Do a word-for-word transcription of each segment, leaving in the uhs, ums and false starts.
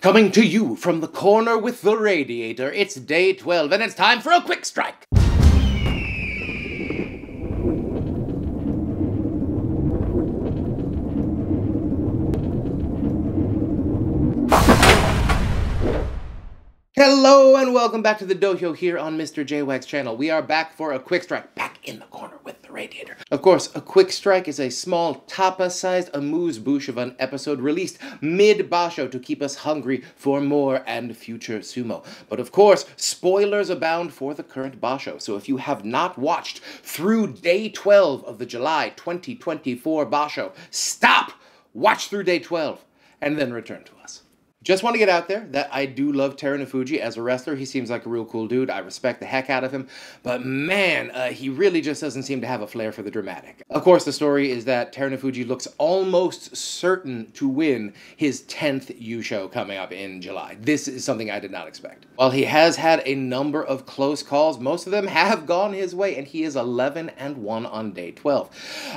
Coming to you from the corner with the radiator, it's day twelve and it's time for a quick strike! Hello and welcome back to The Dohyo here on Mister J-Wag's channel. We are back for a quick strike, back in the corner with the radiator. Of course, a quick strike is a small tapa-sized amuse-bouche of an episode released mid-basho to keep us hungry for more and future sumo. But of course, spoilers abound for the current basho, so if you have not watched through day twelve of the July twenty twenty-four basho, stop! Watch through day twelve and then return to us. Just want to get out there that I do love Terunofuji as a wrestler. He seems like a real cool dude. I respect the heck out of him. But man, uh, he really just doesn't seem to have a flair for the dramatic. Of course, the story is that Terunofuji looks almost certain to win his tenth Yusho coming up in July. This is something I did not expect. While he has had a number of close calls, most of them have gone his way, and he is eleven and one on day twelve.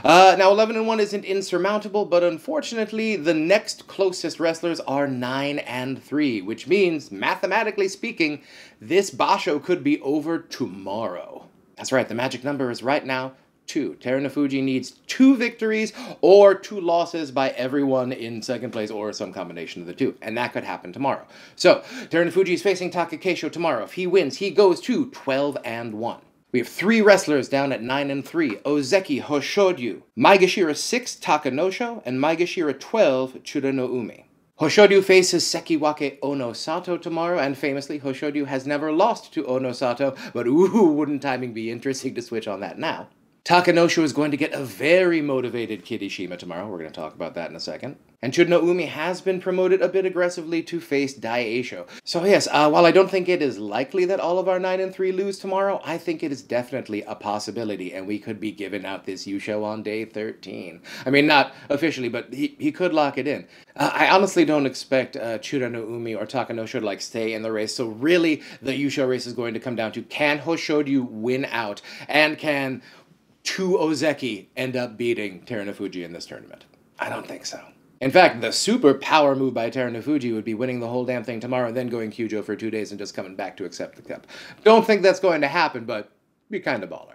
Uh, now, eleven and one isn't insurmountable, but unfortunately, the next closest wrestlers are nine and three, which means, mathematically speaking, this basho could be over tomorrow. That's right, the magic number is right now two. Terunofuji needs two victories or two losses by everyone in second place or some combination of the two, and that could happen tomorrow. So, Terunofuji is facing Takakeisho tomorrow. If he wins, he goes to twelve and one. We have three wrestlers down at nine and three, Ozeki, Hoshoryu, Maegashira six, Takanosho, and Maegashira twelve, Churanoumi. Hoshoryu faces Sekiwake Onosato tomorrow, and famously, Hoshoryu has never lost to Onosato, but ooh, wouldn't timing be interesting to switch on that now. Takanosho is going to get a very motivated Kirishima tomorrow. We're going to talk about that in a second. And Churanoumi has been promoted a bit aggressively to face Daieisho. So yes, uh, while I don't think it is likely that all of our nine and three lose tomorrow, I think it is definitely a possibility, and we could be giving out this Yusho on day thirteen. I mean, not officially, but he, he could lock it in. Uh, I honestly don't expect uh, Churanoumi or Takanosho to like, stay in the race, so really the Yusho race is going to come down to can Hoshoryu win out, and can two Ozeki end up beating Terunofuji in this tournament? I don't think so. In fact, the super power move by Terunofuji would be winning the whole damn thing tomorrow and then going Kyujo for two days and just coming back to accept the cup. Don't think that's going to happen, but be kind of baller.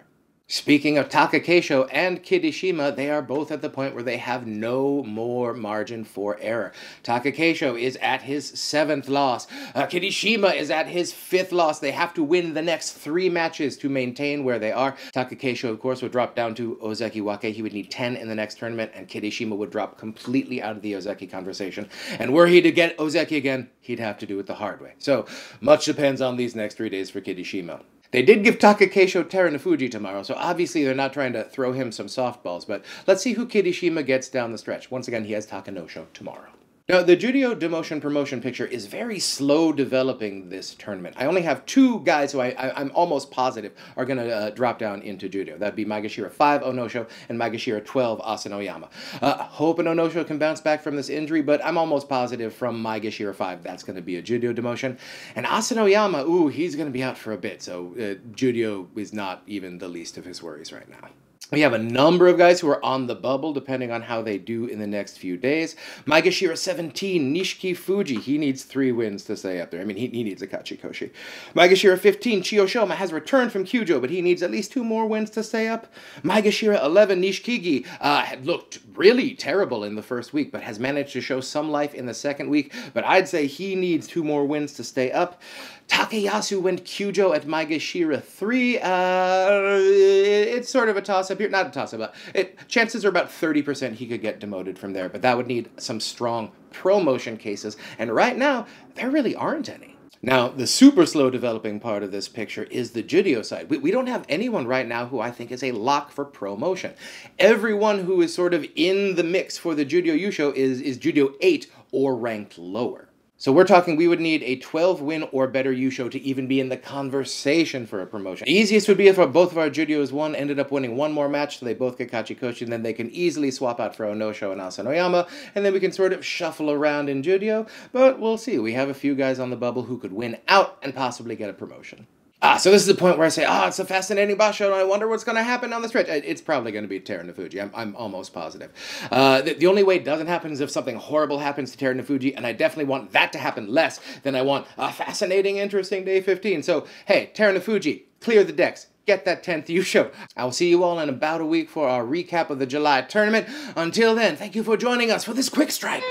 Speaking of Takakeisho and Kirishima, they are both at the point where they have no more margin for error. Takakeisho is at his seventh loss. Uh, Kirishima is at his fifth loss. They have to win the next three matches to maintain where they are. Takakeisho, of course, would drop down to Ozeki Wake. He would need ten in the next tournament, and Kirishima would drop completely out of the Ozeki conversation. And were he to get Ozeki again, he'd have to do it the hard way. So much depends on these next three days for Kirishima. They did give Takakeisho Terunofuji tomorrow, so obviously they're not trying to throw him some softballs, but let's see who Kirishima gets down the stretch. Once again, he has Takanosho tomorrow. Now, the Juryo demotion promotion picture is very slow developing this tournament. I only have two guys who I, I, I'm almost positive are going to uh, drop down into Juryo. That'd be Maegashira five, Onosho, and Maegashira twelve, Asanoyama. Uh, hoping Onosho can bounce back from this injury, but I'm almost positive from Maegashira five that's going to be a Juryo demotion. And Asanoyama, ooh, he's going to be out for a bit, so uh, Juryo is not even the least of his worries right now. We have a number of guys who are on the bubble, depending on how they do in the next few days. Maegashira seventeen, Nishiki Fuji. He needs three wins to stay up there. I mean, he, he needs a Kachikoshi. Maegashira fifteen, Chiyoshoma has returned from Kyujo, but he needs at least two more wins to stay up. Maegashira eleven, Nishikigi uh, had looked really terrible in the first week, but has managed to show some life in the second week. But I'd say he needs two more wins to stay up. Takeyasu went Kyujo at Maegashira three. Uh, it's sort of a toss-up here. Not a toss-up, but it, chances are about thirty percent he could get demoted from there, but that would need some strong promotion cases, and right now, there really aren't any. Now, the super slow developing part of this picture is the Juryo side. We, we don't have anyone right now who I think is a lock for promotion. Everyone who is sort of in the mix for the Juryo Yusho is, is Juryo eight or ranked lower. So we're talking we would need a twelve win or better Yusho to even be in the conversation for a promotion. The easiest would be if both of our Juryos won, ended up winning one more match, so they both get Kachikoshi, and then they can easily swap out for Onosho and Asanoyama, and then we can sort of shuffle around in Juryo, but we'll see. We have a few guys on the bubble who could win out and possibly get a promotion. Ah, so this is the point where I say, ah, oh, it's a fascinating basho, and I wonder what's going to happen down the stretch. It's probably going to be Terunofuji. I'm, I'm almost positive. Uh, the, the only way it doesn't happen is if something horrible happens to Terunofuji, and I definitely want that to happen less than I want a fascinating, interesting day fifteen. So, hey, Terunofuji, clear the decks. Get that tenth Yusho. I will see you all in about a week for our recap of the July tournament. Until then, thank you for joining us for this quick strike.